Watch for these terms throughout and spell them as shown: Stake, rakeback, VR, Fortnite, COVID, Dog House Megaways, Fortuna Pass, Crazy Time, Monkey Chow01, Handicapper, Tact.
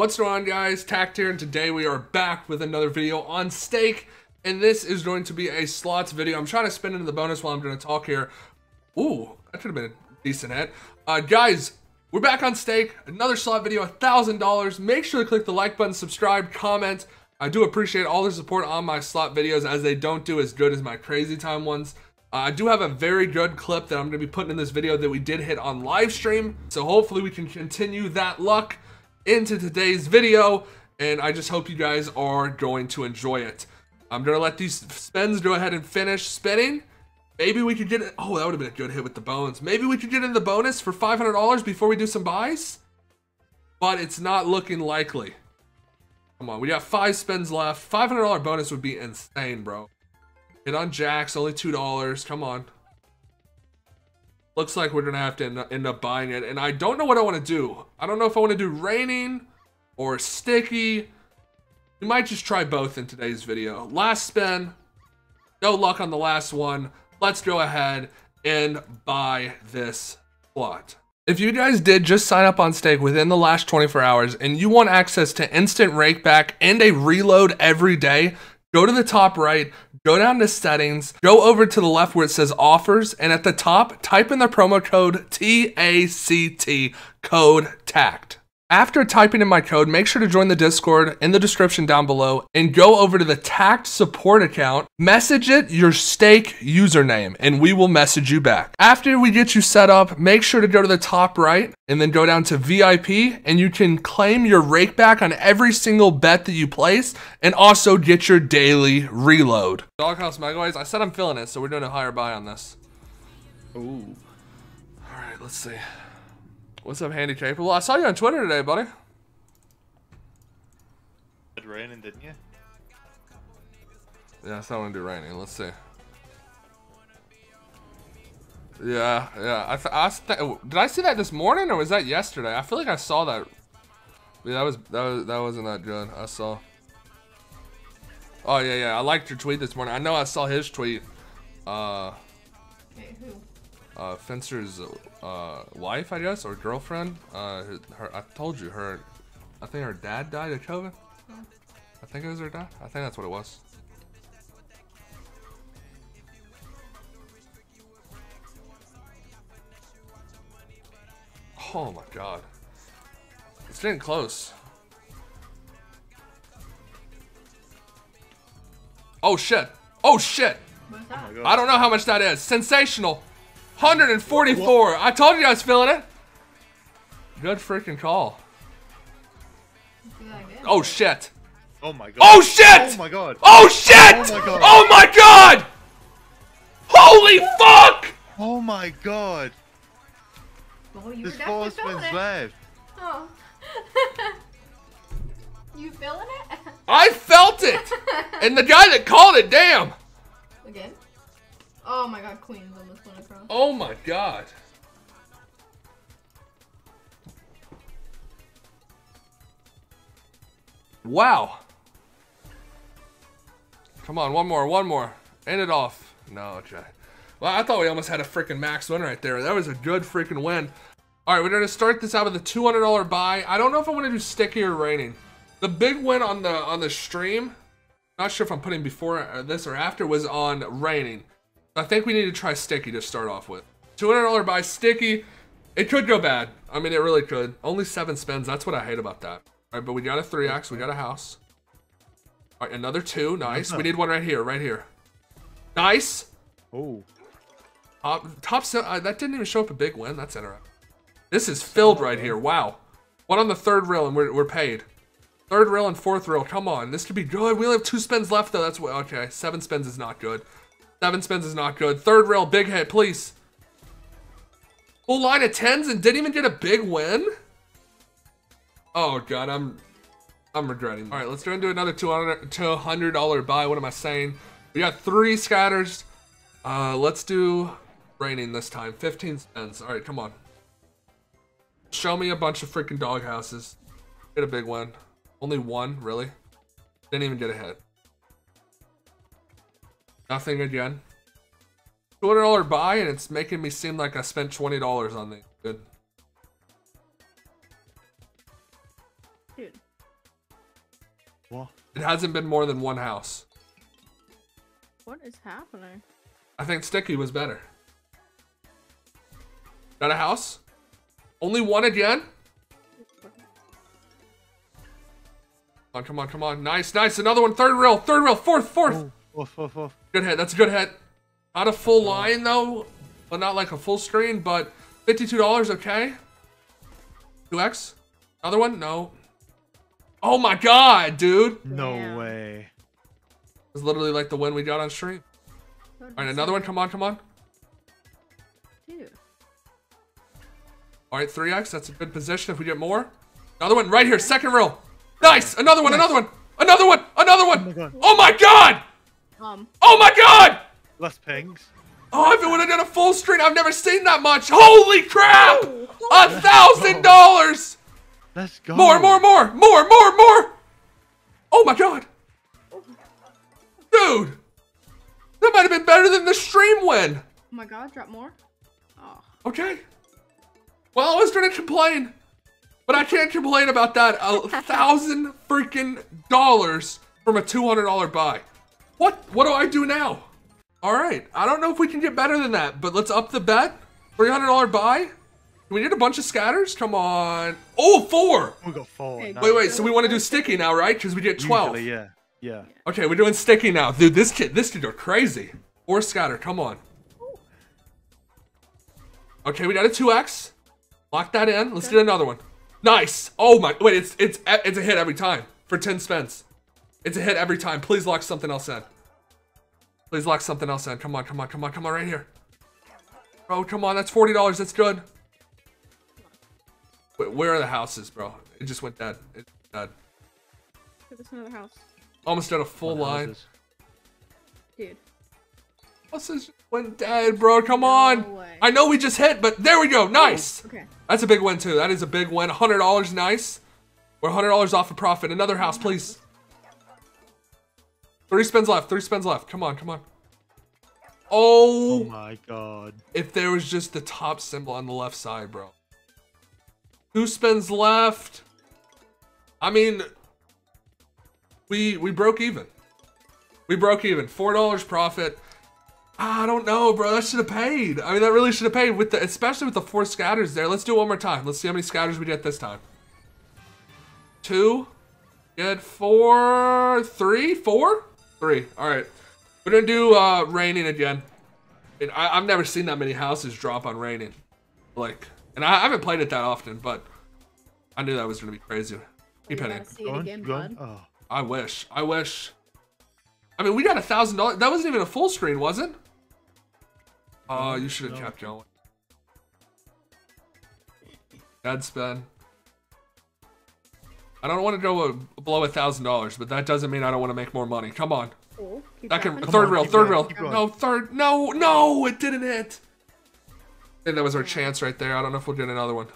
What's going on, guys? Tact here, and today we are back with another video on Stake, and this is going to be a slots video. I'm trying to spin into the bonus while I'm going to talk here. Ooh, that could have been a decent hit. Guys, we're back on Stake, another slot video, $1,000. Make sure to click the like button, subscribe, comment. I do appreciate all the support on my slot videos, as they don't do as good as my Crazy Time ones. I do have a very good clip that I'm going to be putting in this video that we did hit on live stream, so hopefully we can continue that luck into today's video, and I just hope you guys are going to enjoy it. I'm gonna let these spins go ahead and finish spinning. Maybe we could get it. Oh, that would have been a good hit with the bones. Maybe we could get in the bonus for $500 before we do some buys, but it's not looking likely. Come on, we got 5 spins left. $500 bonus would be insane, bro. Hit on jacks, only $2. Come on. Looks like we're gonna have to end up buying it, and I don't know what I want to do. I don't know if I want to do raining or sticky. We might just try both in today's video. Last spin, no luck on the last one. Let's go ahead and buy this slot. If you guys did just sign up on Stake within the last 24 hours and you want access to instant rakeback and a reload every day, go to the top right, go down to settings, go over to the left where it says offers, and at the top, type in the promo code TACT, code TACT. After typing in my code, make sure to join the Discord in the description down below and go over to the TACT support account, message it your Stake username, and we will message you back. After we get you set up, make sure to go to the top right and then go down to VIP, and you can claim your rake back on every single bet that you place and also get your daily reload. Dog House Megaways, I said I'm feeling it, so we're doing a higher buy on this. Ooh. All right, let's see. What's up, Handicapper? Well, I saw you on Twitter today, buddy. Did raining, didn't you? Yeah, I said I want to do raining. Let's see. Yeah, yeah. Did I see that this morning or was that yesterday? I feel like I saw that. Yeah, that wasn't that good. I saw. Oh yeah, yeah. I liked your tweet this morning. I know I saw his tweet. Wait, who? Fencer's wife, I guess, or girlfriend. I told you, I think her dad died of COVID. Yeah. I think it was her dad. I think that's what it was. Oh my God, it's getting close. Oh shit! Oh shit! What's that? I don't know how much that is. Sensational. 144. What? I told you I was feeling it. Good freaking call. Oh shit. Oh my God. Oh shit. Oh my God. Oh shit. Oh my God. Oh my God. Holy fuck. Oh my God. Well, you were definitely feeling it. Oh. You feeling it? I felt it. And the guy that called it, damn. Again. Oh my God, Queen's almost went across. Oh my God. Wow. Come on, one more. End it off. No, okay. Well, I thought we almost had a freaking max win right there. That was a good freaking win. All right, we're going to start this out with a $200 buy. I don't know if I want to do sticky or raining. The big win on the stream, not sure if I'm putting before this or after, was on raining. I think we need to try sticky to start off with. $200 buy sticky. It could go bad. I mean, it really could. Only 7 spins. That's what I hate about that. All right, but we got a 3x. We got a house. All right, another 2. Nice. We need one right here. Right here. Nice. Oh. Top set. That didn't even show up a big win. That's interesting. This is filled right here. Wow. One on the 3rd reel, and we're paid. 3rd reel and 4th reel. Come on. This could be good. We only have 2 spins left, though. That's what. Okay. 7 spins is not good. 7 spins is not good. 3rd rail, big hit, please. Full line of 10s and didn't even get a big win? Oh God, I'm regretting. All right, let's go and do another $200 buy. What am I saying? We got 3 scatters. Let's do raining this time. 15 spins. All right, come on. Show me a bunch of freaking dog houses. Get a big win. Only 1, really? Didn't even get a hit. Nothing again. $200 buy, and it's making me seem like I spent $20 on these. Good. Dude, What? It hasn't been more than one house. What is happening? I think Sticky was better. Got a house? Only one again? Come on, come on, come on. Nice, nice. Another one. Third rail. Fourth. Oh, fourth. Good hit. That's a good hit. Not a full line, though. But not like a full screen, but $52. Okay. 2X. Another one? No. Oh my god, dude. No way. It's literally like the win we got on stream. Alright, another one. Come on, come on. Dude. Alright, 3X. That's a good position if we get more. Another one right here. Second row. Nice! Another one, another one! Another one! Another one! Oh my god! Oh my god! Less pings. Oh, if it would have done a full screen, I've never seen that much. Holy crap! $1,000! Let's go. More! Oh my god! Dude! That might have been better than the stream win! Oh my god, drop more? Oh. Okay. Well, I was gonna complain. But I can't complain about that. $1,000 freaking from a $200 buy. What do I do now? All right. I don't know if we can get better than that, but let's up the bet. $300 buy. We did a bunch of scatters. Come on. Oh, four. We got four. Nice. Wait. So we want to do sticky now, right? Because we get 12. Usually, yeah. Okay, we're doing sticky now, dude. This kid are crazy. Or scatter. Come on. Okay, we got a 2x. Lock that in. Let's do another one. Nice! Oh my! Wait, it's a hit every time for 10 spins. It's a hit every time. Please lock something else in. Please lock something else in. Come on! Come on! Come on! Come on! Right here. Bro, come on! That's $40. That's good. Wait, where are the houses, bro? It just went dead. It's dead. There's another house. Almost done a full line. Dude. Houses went dead, bro. Come on! No, I know we just hit, but there we go. Nice. Okay. That's a big win too. That is a bbig win. $100, nice. We're $100 off a profit. Another house, please. 3 spins left. 3 spins left. Come on, come on. Oh my god! If there was just the top symbol on the left side, bro. 2 spins left. I mean, we broke even. We broke even. $4 profit. I don't know, bro. That should have paid. I mean, that really should have paid, with the, especially with the 4 scatters there. Let's do it one more time. Let's see how many scatters we get this time. 2. Good. 4. 3. All right. We're going to do raining again. And I've never seen that many houses drop on raining. Like, and I haven't played it that often, but I knew that was going to be crazy. Keep hitting. Oh. I wish. I wish. I mean, we got $1,000. That wasn't even a full screen, was it? Oh, you should have kept going. Dead spin. I don't want to go below $1,000, but that doesn't mean I don't want to make more money. Come on. Cool. That can third rail. No, third. No, it didn't hit. And that was our chance right there. I don't know if we'll get another one.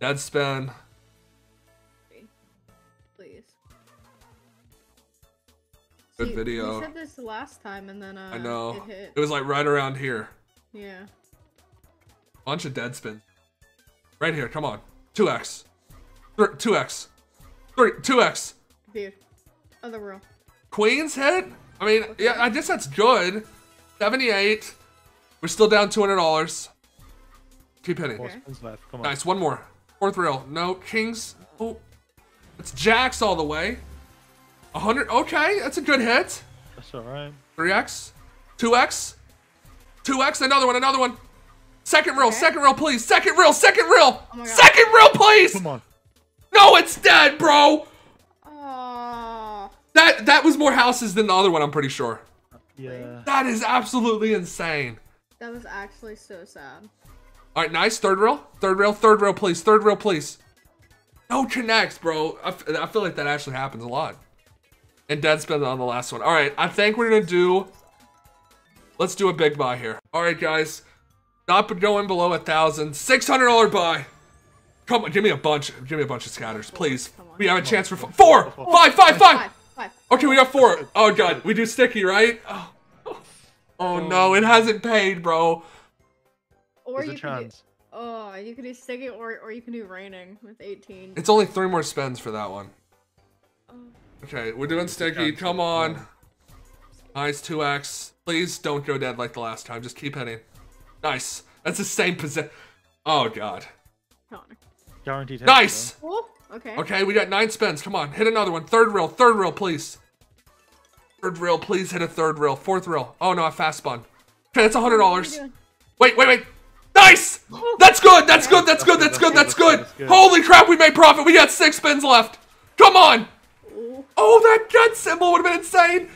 Dead spin. Good video. You said this last time, and then I know it hit. It was like right around here. Yeah. Bunch of dead spins. Right here. Come on. 2x. 2x. 3. 2x. Dude. Other world. Queen's hit. I mean, okay. Yeah. I guess that's good. 78. We're still down $200. Keep hitting. Okay. Come on. Nice. One more. 4th rail. No kings. Oh, it's jacks all the way. 100. Okay, that's a good hit. That's all right. 3x, 2x, 2x. Another one. Second rail, please. Second rail. Oh my God. Second rail, please. Come on. No, it's dead, bro. That was more houses than the other one. I'm pretty sure. Yeah. That is absolutely insane. That was actually so sad. All right, nice. Third rail, please. No connects, bro. I feel like that actually happens a lot. And dead spin on the last one. All right, I think we're gonna do. Let's do a big buy here. All right, guys, not going below $1,000. $600 buy. Come on, give me a bunch. Give me a bunch of scatters, please. We have a chance for 4, 5, 5, 5. Okay, we got 4. Oh god, we do sticky, right? Oh no, it hasn't paid, bro. Or you can do, Oh, you can do sticky or you can do raining with 18. It's only 3 more spends for that one. Oh. Okay, we're doing sticky. Come on. Nice, 2x. Please don't go dead like the last time. Just keep hitting. Nice. That's the same position. Oh, God. Guaranteed. Nice. Cool. Okay. Okay, we got 9 spins. Come on, hit another one. Third reel. Third reel, please. Third reel, please hit a third reel. Fourth reel. Oh, no, I fast spun. Okay, that's $100. Wait, wait, wait. Nice. That's good. That's good. That's good. That's good. That's good. That's good. Holy crap, we made profit. We got 6 spins left. Come on. Oh, that gun symbol would have been insane.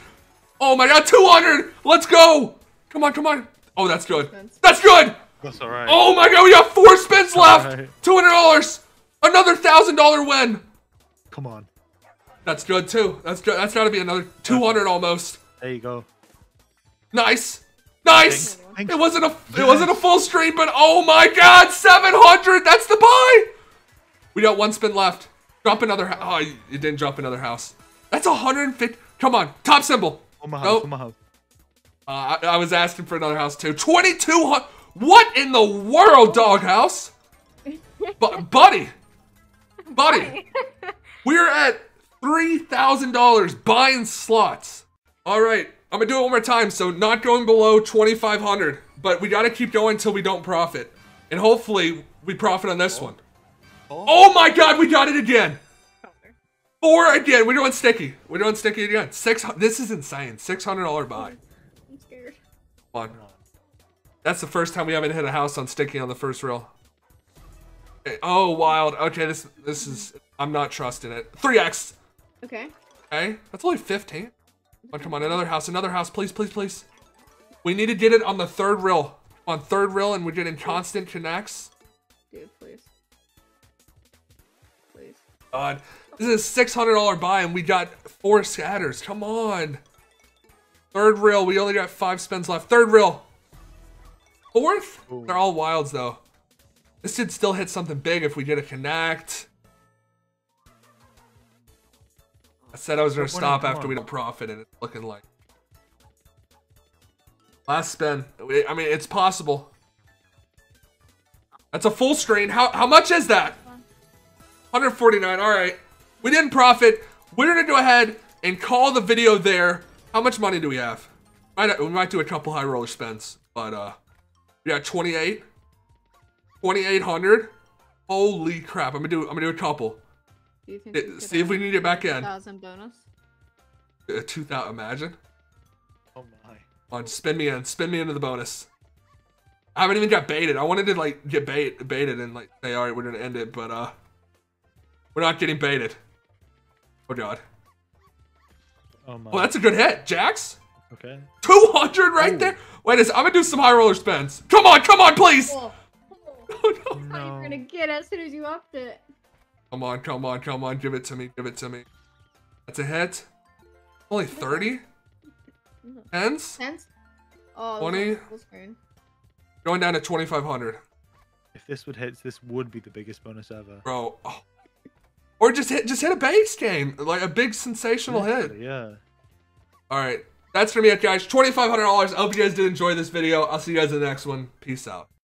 Oh my God, 200. Let's go. Come on, come on. Oh, that's good. That's good. That's all right. Oh my God, we got 4 spins left. Right. $200. Another $1,000 win. Come on. That's good too. That's good. That's got to be another 200 almost. There you go. Nice. Nice. Thanks. It wasn't a full stream, but oh my God, 700. That's the buy. We got 1 spin left. Drop another. Oh, you didn't drop another house. That's 150. Come on, top symbol. Oh my house. Nope. Oh my house. I was asking for another house too. 2200. What in the world, Doghouse? buddy, we're at $3,000 buying slots. All right, I'm gonna do it one more time. So not going below 2,500, but we gotta keep going till we don't profit, and hopefully we profit on this one. Oh my God, we got it again. 4 again. We're doing sticky. We're doing sticky again. 6. This is insane. $600 buy. I'm scared. Come on. That's the first time we haven't hit a house on sticky on the first reel. Okay. Oh, wild. Okay, this is. I'm not trusting it. 3x. Okay. Okay. That's only 15. Oh, come on, another house. Another house, please, please, please. We need to get it on the third reel. On third reel, and we're getting constant connects. Dude, please. Please. God. This is a $600 buy, and we got 4 scatters. Come on. Third reel. We only got 5 spins left. Third reel. Fourth? Ooh. They're all wilds, though. This should still hit something big if we get a connect. I said I was going to stop after we don't profit, and it's looking like. Last spin. I mean, it's possible. That's a full screen. How much is that? 149. All right. We didn't profit. We're going to go ahead and call the video there. How much money do we have? We might do a couple high roller spins, but we got 28, 2,800. Holy crap. I'm going to do a couple. Do you think see if we need it back in. 2,000 bonus. 2,000, imagine. Oh my. Come on, spin me in. Spin me into the bonus. I haven't even got baited. I wanted to like get baited and like say, all right, we're going to end it, but we're not getting baited. Oh God. Oh my. Well, that's a good hit, Jax. Okay. 200 right Ooh. There. Wait, I'm gonna do some high roller spins. Come on, come on, please. Oh, no. No. You're gonna get it as soon as you upped it. Come on, come on, come on. Give it to me. Give it to me. That's a hit. Only 30. Tens. Tens. Oh, 20. Going down to 2,500. If this would hit, this would be the biggest bonus ever. Bro. Oh. Or just hit a base game, like a big sensational hit. Yeah. All right, that's gonna be it, guys. $2,500. I hope you guys did enjoy this video. I'll see you guys in the next one. Peace out.